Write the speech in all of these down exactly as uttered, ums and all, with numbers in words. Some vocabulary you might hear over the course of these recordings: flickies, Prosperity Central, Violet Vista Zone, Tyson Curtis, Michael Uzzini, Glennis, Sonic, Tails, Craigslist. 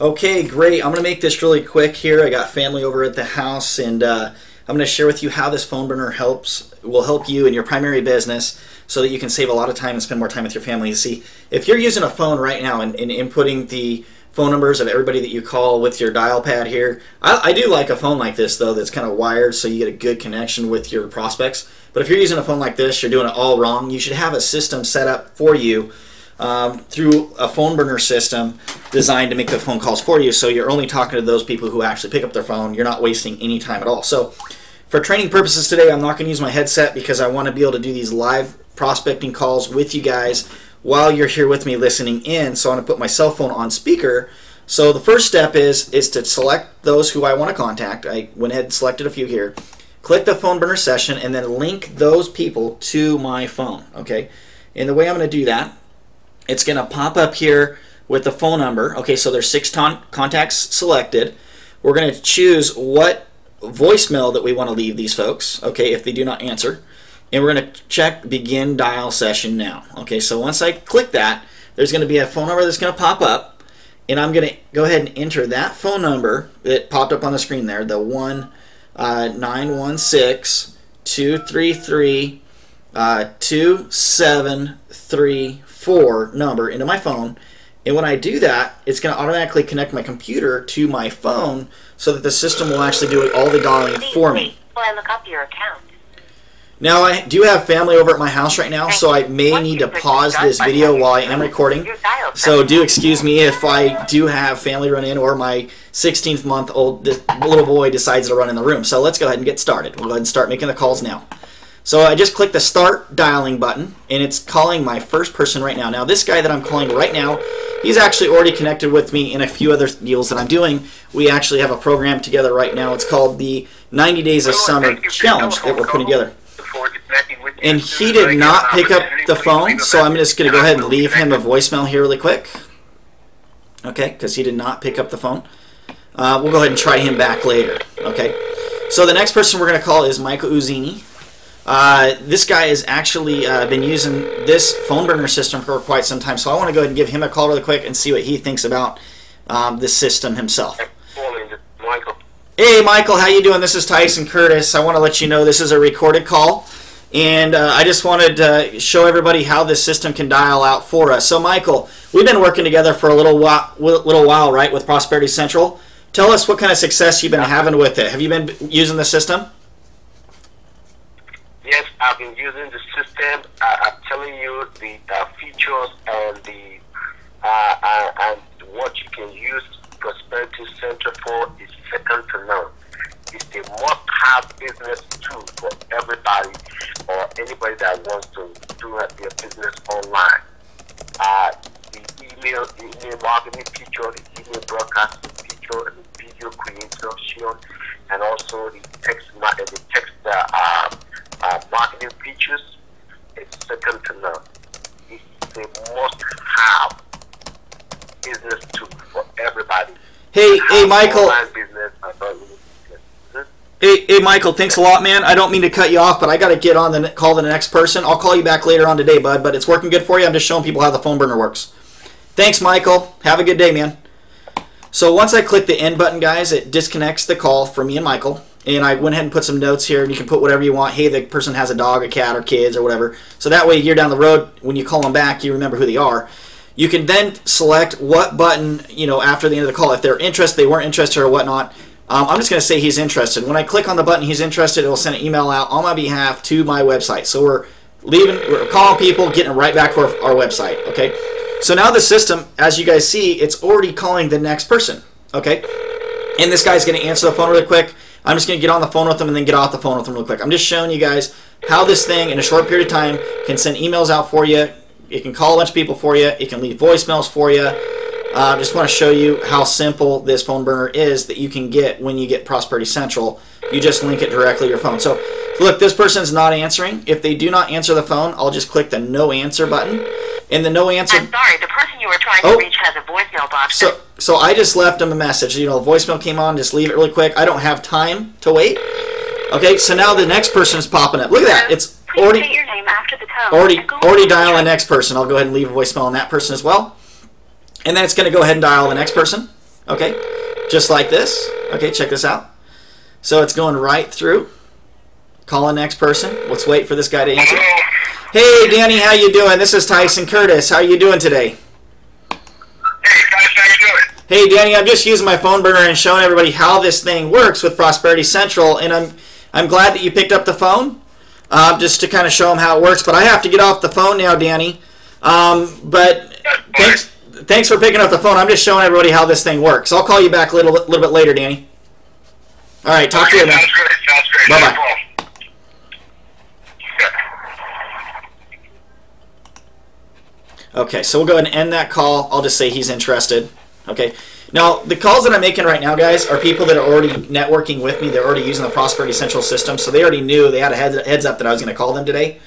Okay, great. I'm going to make this really quick here. I got family over at the house, and uh, I'm going to share with you how this phone burner helps will help you in your primary business so that you can save a lot of time and spend more time with your family. You see, if you're using a phone right now and, and inputting the phone numbers of everybody that you call with your dial pad here, I, I do like a phone like this, though, that's kind of wired so you get a good connection with your prospects. But if you're using a phone like this, you're doing it all wrong. You should have a system set up for you Um, through a phone burner system designed to make the phone calls for you, so you're only talking to those people who actually pick up their phone. You're not wasting any time at all. So for training purposes today, I'm not going to use my headset because I want to be able to do these live prospecting calls with you guys while you're here with me listening in. So I'm going to put my cell phone on speaker. So the first step is is to select those who I want to contact. I went ahead and selected a few here. Click the phone burner session and then link those people to my phone. Okay, and the way I'm going to do that, it's going to pop up here with the phone number. Okay, so there's six contacts selected. We're going to choose what voicemail that we want to leave these folks, okay, if they do not answer. And we're going to check begin dial session now. Okay, so once I click that, there's going to be a phone number that's going to pop up. And I'm going to go ahead and enter that phone number that popped up on the screen there, the one nine one six two three three two seven three four number into my phone, and when I do that, it's going to automatically connect my computer to my phone so that the system will actually do all the dialing for me. While I look up your account. Now, I do have family over at my house right now, so I may need to pause this video while I am recording, so do excuse me if I do have family run in or my sixteenth month old little boy decides to run in the room. So let's go ahead and get started. We'll go ahead and start making the calls now. So I just click the start dialing button, and it's calling my first person right now. Now this guy that I'm calling right now, he's actually already connected with me in a few other deals that I'm doing. We actually have a program together right now. It's called the ninety days of Summer Challenge that we're putting together. And he did not pick up the phone, so I'm just going to go ahead and leave him a voicemail here really quick. Okay, because he did not pick up the phone. Uh, we'll go ahead and try him back later. Okay. So the next person we're going to call is Michael Uzzini. Uh, this guy has actually uh, been using this phone burner system for quite some time, so I want to go ahead and give him a call really quick and see what he thinks about um, this system himself. Michael. Hey, Michael, how you doing? This is Tyson Curtis. I want to let you know this is a recorded call, and uh, I just wanted to show everybody how this system can dial out for us. So, Michael, we've been working together for a little while, little while, right, with Prosperity Central. Tell us what kind of success you've been having with it. Have you been using the system? Yes, I've been using the system. Uh, I'm telling you the uh, features and the uh, uh, and what you can use Prosperity Central for is second to none. It's a must-have business tool for everybody or anybody that wants to do their business online. Uh, the email, the email marketing feature, the email broadcasting feature, and the video creation, and also the text, the text. Uh, uh, Uh, marketing features is second to none. It's a must-have business tool for everybody. Hey, hey, Michael. Business, business. Hey, hey, Michael. Thanks a lot, man. I don't mean to cut you off, but I got to get on the call to the next person. I'll call you back later on today, bud. But it's working good for you. I'm just showing people how the phone burner works. Thanks, Michael. Have a good day, man. So once I click the end button, guys, it disconnects the call for me and Michael. And I went ahead and put some notes here, and you can put whatever you want. Hey, the person has a dog, a cat, or kids, or whatever. So that way, you're down the road, when you call them back, you remember who they are. You can then select what button, you know, after the end of the call. If they're interested, they weren't interested, or whatnot. Um, I'm just going to say he's interested. When I click on the button, he's interested, it will send an email out on my behalf to my website. So we're leaving, we're calling people, getting them right back to our, our website, okay? So now the system, as you guys see, it's already calling the next person, okay? And this guy's going to answer the phone really quick. I'm just going to get on the phone with them and then get off the phone with them real quick. I'm just showing you guys how this thing in a short period of time can send emails out for you. It can call a bunch of people for you. It can leave voicemails for you. I uh, just want to show you how simple this phone burner is that you can get when you get Prosperity Central. You just link it directly to your phone. So, look, this person's not answering. If they do not answer the phone, I'll just click the no answer button. And the no answer... I'm sorry, the person you were trying oh, to reach has a voicemail box. So, So I just left them a message. You know, voicemail came on, just leave it really quick. I don't have time to wait. Okay, so now the next person is popping up. Look at that. It's already, your name after the tone. already, already dial the next person. I'll go ahead and leave a voicemail on that person as well. And then it's going to go ahead and dial the next person. okay? Just like this, okay, check this out. So it's going right through. Call the next person. Let's wait for this guy to answer. Hey, Danny, how you doing? This is Tyson Curtis. How you doing today? Hey, Tyson, how you doing? Hey, Danny, I'm just using my phone burner and showing everybody how this thing works with Prosperity Central, and I'm I'm glad that you picked up the phone uh, just to kind of show them how it works. But I have to get off the phone now, Danny. Um, but thanks, thanks for picking up the phone. I'm just showing everybody how this thing works. I'll call you back a little, little bit later, Danny. All right, talk okay, to you later. Sounds good. Sounds great. Bye-bye. Okay, so we'll go ahead and end that call. I'll just say he's interested. Okay. Now, the calls that I'm making right now, guys, are people that are already networking with me. They're already using the Prosperity Central system, so they already knew. They had a heads up that I was going to call them today.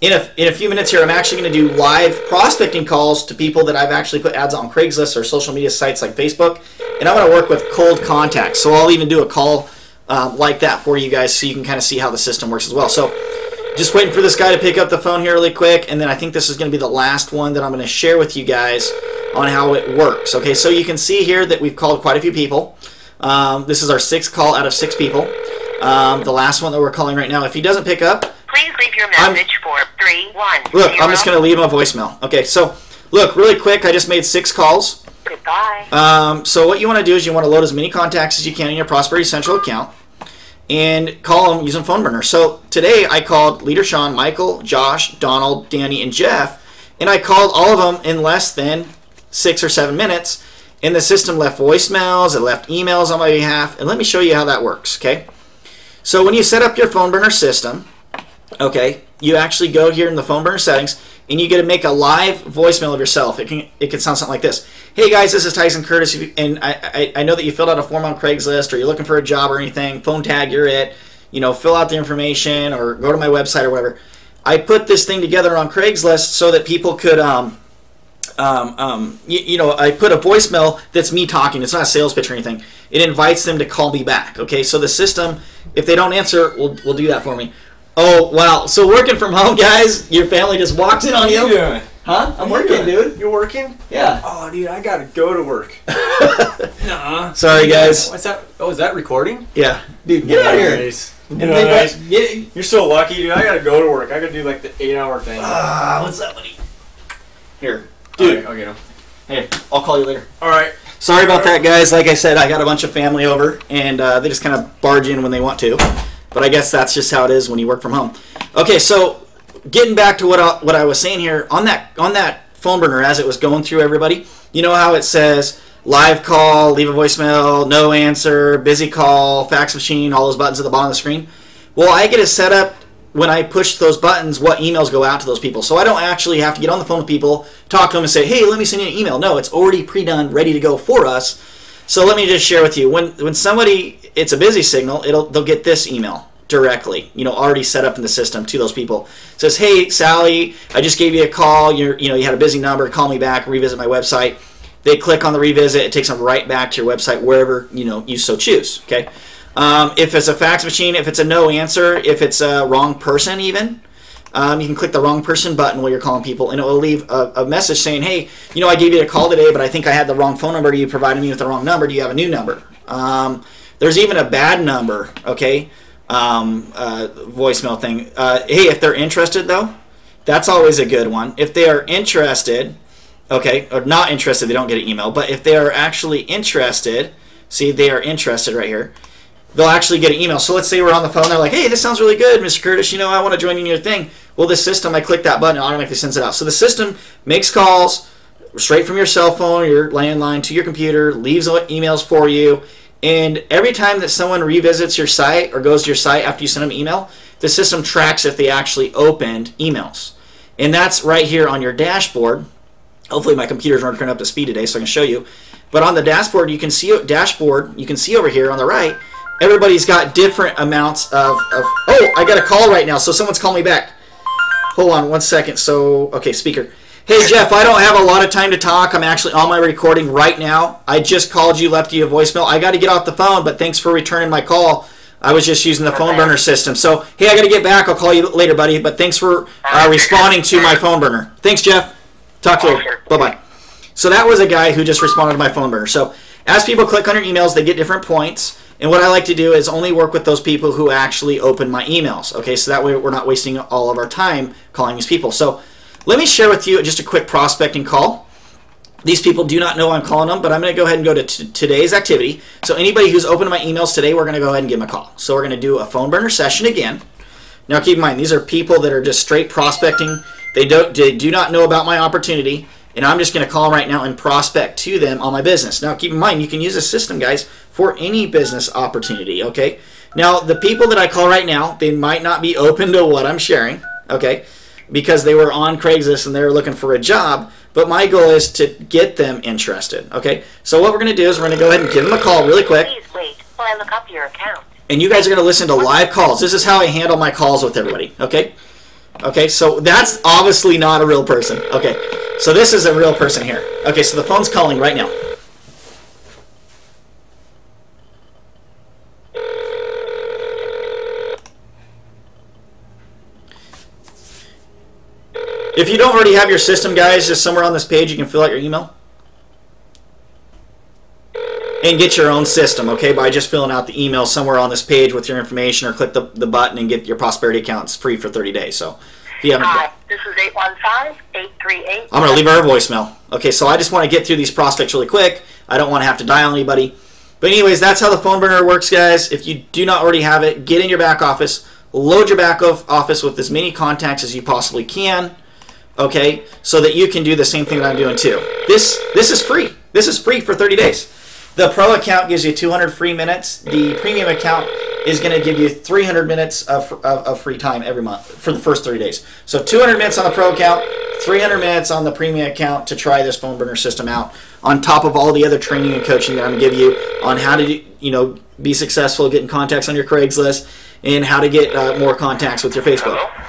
In a, in a few minutes here, I'm actually going to do live prospecting calls to people that I've actually put ads on Craigslist or social media sites like Facebook, and I'm going to work with cold contacts. So I'll even do a call um, like that for you guys so you can kind of see how the system works as well. So just waiting for this guy to pick up the phone here really quick, and then I think this is going to be the last one that I'm going to share with you guys on how it works. Okay, so you can see here that we've called quite a few people. Um, this is our sixth call out of six people. Um, the last one that we're calling right now, if he doesn't pick up, please leave your message I'm, for three one. Look, zero. I'm just going to leave him a voicemail. Okay, so look, really quick, I just made six calls. Goodbye. Um, so what you want to do is you want to load as many contacts as you can in your Prosperity Central account and call them using phone burner. So today I called Leader Sean, Michael, Josh, Donald, Danny, and Jeff, and I called all of them in less than six or seven minutes, and the system left voicemails, it left emails on my behalf, and let me show you how that works, okay? So when you set up your phone burner system, okay, you actually go here in the phone burner settings, and you get to make a live voicemail of yourself. It can it can sound something like this. Hey guys, this is Tyson Curtis, and I, I, I know that you filled out a form on Craigslist, or you're looking for a job or anything, phone tag, you're it, you know, fill out the information, or go to my website or whatever. I put this thing together on Craigslist so that people could, um, Um, um, you, you know, I put a voicemail that's me talking. It's not a sales pitch or anything. It invites them to call me back. Okay, so the system, if they don't answer, will will do that for me. Oh wow! So working from home, guys, your family just walks in on you. What are you doing? Huh? I'm working, doing? dude. You're working? Yeah. Oh, dude, I gotta go to work. Nuh-uh. Sorry, guys. What's that? Oh, is that recording? Yeah, dude, get out of here. You know, guys, you're so lucky, dude. I gotta go to work. I gotta do like the eight-hour thing. Ah, uh, what's that, buddy? Here. Dude, okay, I'll get him. Hey, I'll call you later. All right. Sorry about that, guys. Like I said, I got a bunch of family over, and uh, they just kind of barge in when they want to. But I guess that's just how it is when you work from home. Okay, so getting back to what I, what I was saying here on that on that phone burner as it was going through everybody. You know how it says live call, leave a voicemail, no answer, busy call, fax machine, all those buttons at the bottom of the screen. Well, I get to set up, when I push those buttons, what emails go out to those people. So I don't actually have to get on the phone with people, talk to them and say, hey, let me send you an email. No, it's already pre-done, ready to go for us. So let me just share with you, when when somebody, it's a busy signal, it'll they'll get this email directly, you know, already set up in the system to those people. It says, hey, Sally, I just gave you a call. You're, you know, you had a busy number. Call me back, revisit my website. They click on the revisit. It takes them right back to your website, wherever, you know, you so choose, okay? Um, if it's a fax machine, if it's a no answer, if it's a wrong person even, um, you can click the wrong person button while you're calling people, and it will leave a, a message saying, hey, you know, I gave you a call today, but I think I had the wrong phone number. You provided me with the wrong number. Do you have a new number? Um, there's even a bad number, okay, um, uh, voicemail thing. Uh, hey, if they're interested, though, that's always a good one. If they are interested, okay, or not interested, they don't get an email, but if they are actually interested, see, they are interested right here, they'll actually get an email. So let's say we're on the phone. They're like, hey, this sounds really good, Mister Curtis. You know, I want to join you in your thing. Well, this system, I click that button, it automatically sends it out. So the system makes calls straight from your cell phone, your landline, to your computer, leaves emails for you. And every time that someone revisits your site or goes to your site after you send them an email, the system tracks if they actually opened emails. And that's right here on your dashboard. Hopefully my computer's not turned up to speed today so I can show you. But on the dashboard, you can see dashboard, you can see over here on the right, everybody's got different amounts of, of... Oh, I got a call right now, so someone's calling me back. Hold on one second. So, okay, speaker. Hey, Jeff, I don't have a lot of time to talk. I'm actually on my recording right now. I just called you, left you a voicemail. I got to get off the phone, but thanks for returning my call. I was just using the phone burner system. So, hey, I got to get back. I'll call you later, buddy, but thanks for uh, responding to my phone burner. Thanks, Jeff. Talk to you later. Bye-bye. So that was a guy who just responded to my phone burner. So As people click on your emails, they get different points. And what I like to do is only work with those people who actually open my emails. Okay, so that way we're not wasting all of our time calling these people. So let me share with you just a quick prospecting call. These people do not know I'm calling them, but I'm going to go ahead and go to t today's activity. So anybody who's opened my emails today, we're going to go ahead and give them a call. So we're going to do a phone burner session again. Now keep in mind, these are people that are just straight prospecting. They, don't, they do not know about my opportunity. And I'm just going to call them right now and prospect to them on my business. Now, keep in mind, you can use this system, guys, for any business opportunity, okay? Now, the people that I call right now, they might not be open to what I'm sharing, okay, because they were on Craigslist and they were looking for a job, but my goal is to get them interested, okay? So what we're going to do is we're going to go ahead and give them a call really quick. Please wait while I look up your account. And you guys are going to listen to live calls. This is how I handle my calls with everybody, okay? Okay, so that's obviously not a real person, okay? So this is a real person here. Okay, so the phone's calling right now. If you don't already have your system, guys, just somewhere on this page you can fill out your email and get your own system, okay, by just filling out the email somewhere on this page with your information, or click the, the button and get your Prosperity account. It's free for thirty days. So if you haven't, uh, this is eight one five, eight three eight. I'm going to leave her a voicemail. Okay, so I just want to get through these prospects really quick. I don't want to have to dial anybody. But anyways, that's how the phone burner works, guys. If you do not already have it, get in your back office. Load your back office with as many contacts as you possibly can, okay, so that you can do the same thing that I'm doing too. This, this is free. This is free for thirty days. The Pro account gives you two hundred free minutes. The Premium account is going to give you three hundred minutes of, of, of free time every month for the first thirty days. So two hundred minutes on the Pro account, three hundred minutes on the Premium account to try this phone burner system out, on top of all the other training and coaching that I'm going to give you on how to do, you know, be successful getting contacts on your Craigslist, and how to get uh, more contacts with your Facebook. Hello?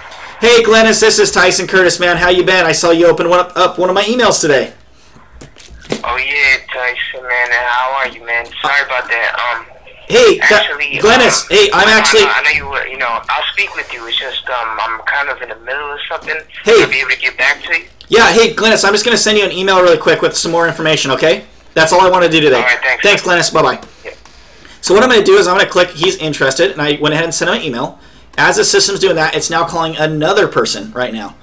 Hey, Glennis, this is Tyson Curtis, man. How you been? I saw you open one up, up one of my emails today. Oh yeah, Tyson, man. How are you, man? Sorry about that. Um, hey, actually, Glennis. Um, hey, I'm actually. I, I know you were. You know, I'll speak with you. It's just um, I'm kind of in the middle of something. Hey, I'll be able to get back to you. Yeah, hey, Glennis. I'm just gonna send you an email really quick with some more information. Okay, that's all I want to do today. All right, thanks. Thanks, Glennis. Bye bye. Yeah. So what I'm gonna do is I'm gonna click he's interested, and I went ahead and sent him an email. As the system's doing that, it's now calling another person right now.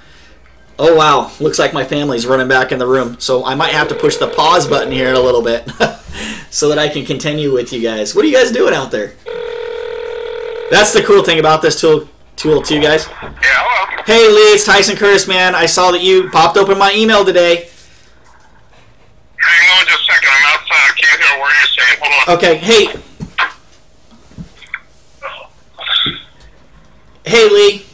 Oh, wow. Looks like my family's running back in the room. So I might have to push the pause button here in a little bit so that I can continue with you guys. What are you guys doing out there? That's the cool thing about this tool, tool too, guys. Yeah, hello. Hey, Lee, it's Tyson Curtis, man. I saw that you popped open my email today. Hang on just a second. I'm outside. I can't hear a word you're saying. Hold on. Okay. Hey. Hey, Lee.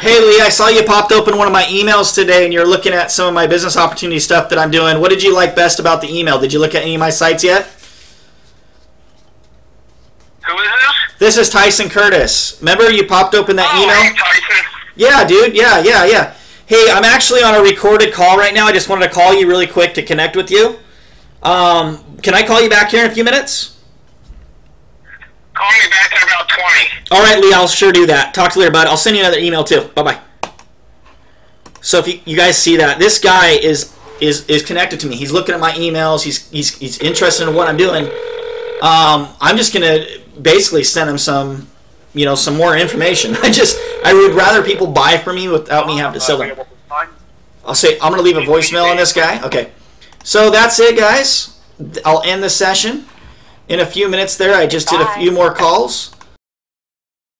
Hey, Lee, I saw you popped open one of my emails today, and you're looking at some of my business opportunity stuff that I'm doing. What did you like best about the email? Did you look at any of my sites yet? Who is this? This is Tyson Curtis. Remember you popped open that oh, email? Hey, Tyson. Yeah, dude. Yeah, yeah, yeah. Hey, I'm actually on a recorded call right now. I just wanted to call you really quick to connect with you. Um, can I call you back here in a few minutes? Call me back in about twenty. All right, Lee, I'll sure do that. Talk to you later, bud. I'll send you another email, too. Bye-bye. So if you, you guys see that, this guy is is is connected to me. He's looking at my emails. He's he's, he's interested in what I'm doing. Um, I'm just going to basically send him some, you know, some more information. I just, I would rather people buy from me without me having to sell them. I'll say, I'm going to leave a voicemail on this guy. Okay. So that's it, guys. I'll end the session. In a few minutes there, I just did a few more calls.